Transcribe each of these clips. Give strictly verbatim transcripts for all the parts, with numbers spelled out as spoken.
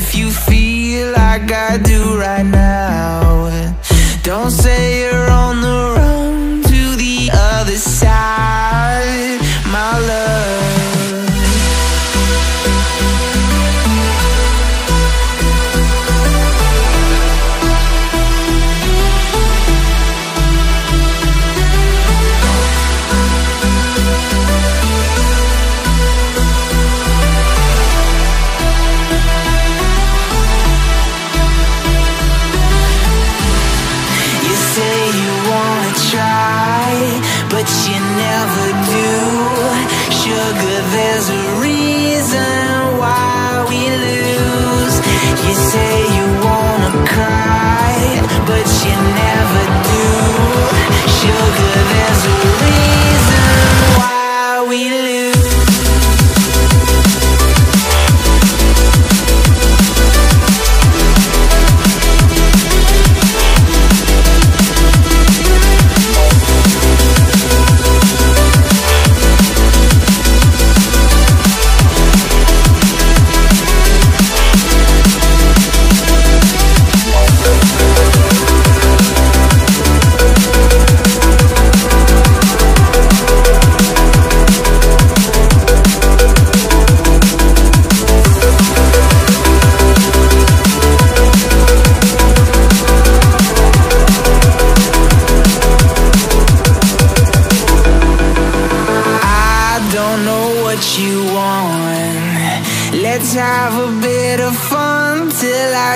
if you feel like I do right now. Don't say you're on the run to the other side, my love. There's a reason why we lose. You say you wanna cry, but you never do. Sugar, there's a reason why we lose. Let's have a bit of fun till I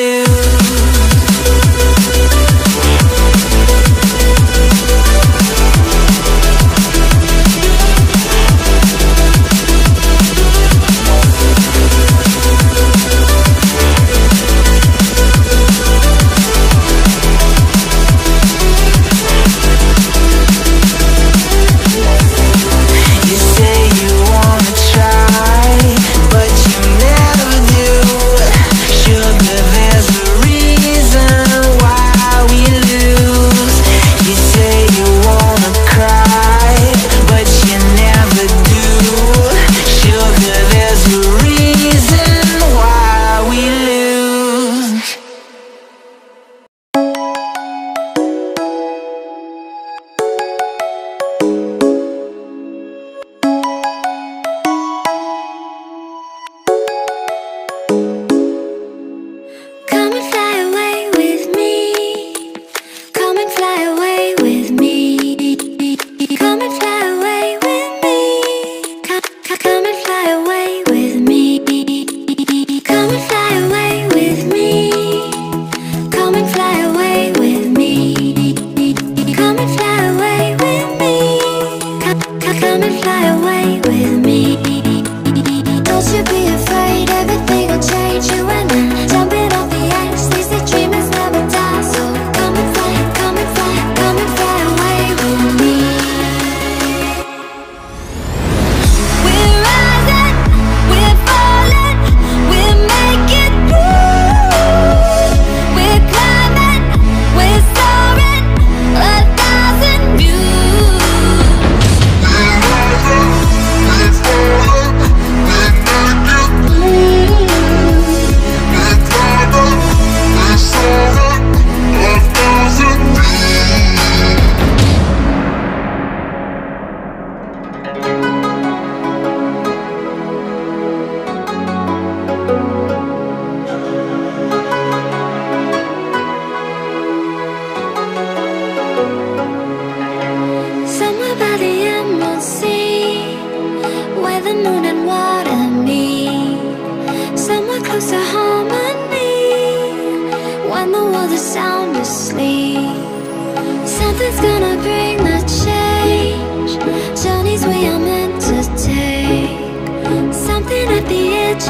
lose.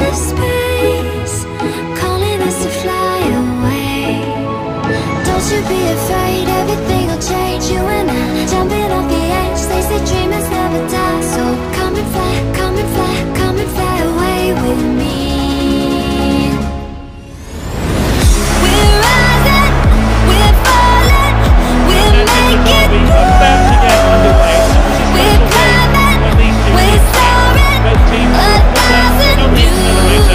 Just space, calling us to fly away. Don't Don't you be afraid, everything will change. You and I, jumping off the edge. They say dreamers never die. So come and fly, come and fly, come and fly away with me. We're rising, we're falling, we're making moves. We're climbing, we're soaring, a thousand views.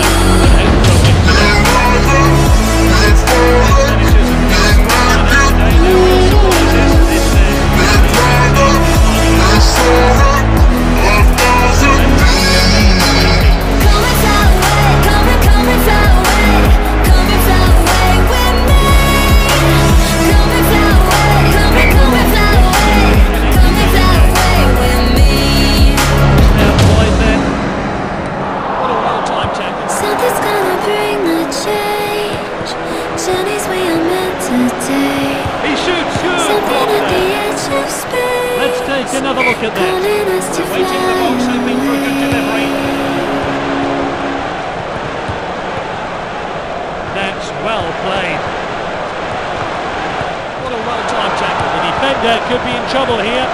Could be in trouble here.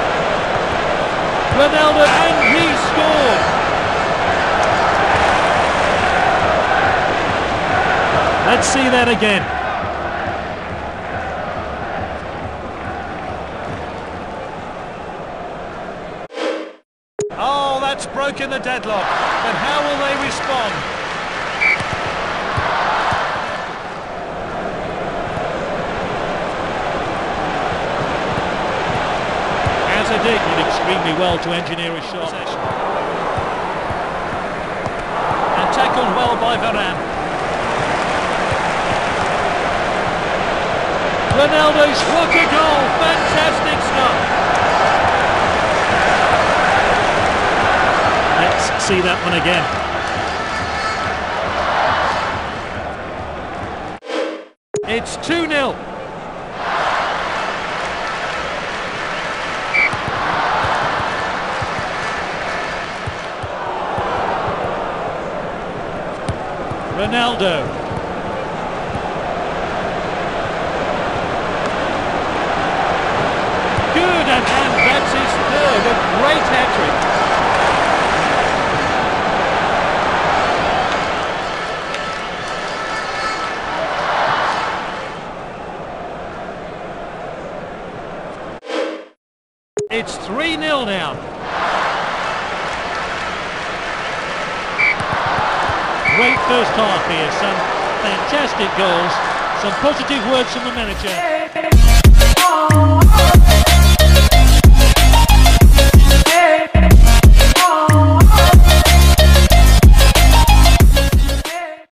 Ronaldo, and he scored. Let's see that again. Oh, that's broken the deadlock. But how will they respond? Did extremely well to engineer his shot. And tackled well by Varane. Ronaldo struck a goal. Fantastic stuff. Let's see that one again. It's two nil. Ronaldo. Good, and, and that's his third, a great hat-trick. It's three nil now. Great first half here, some fantastic goals, some positive words from the manager.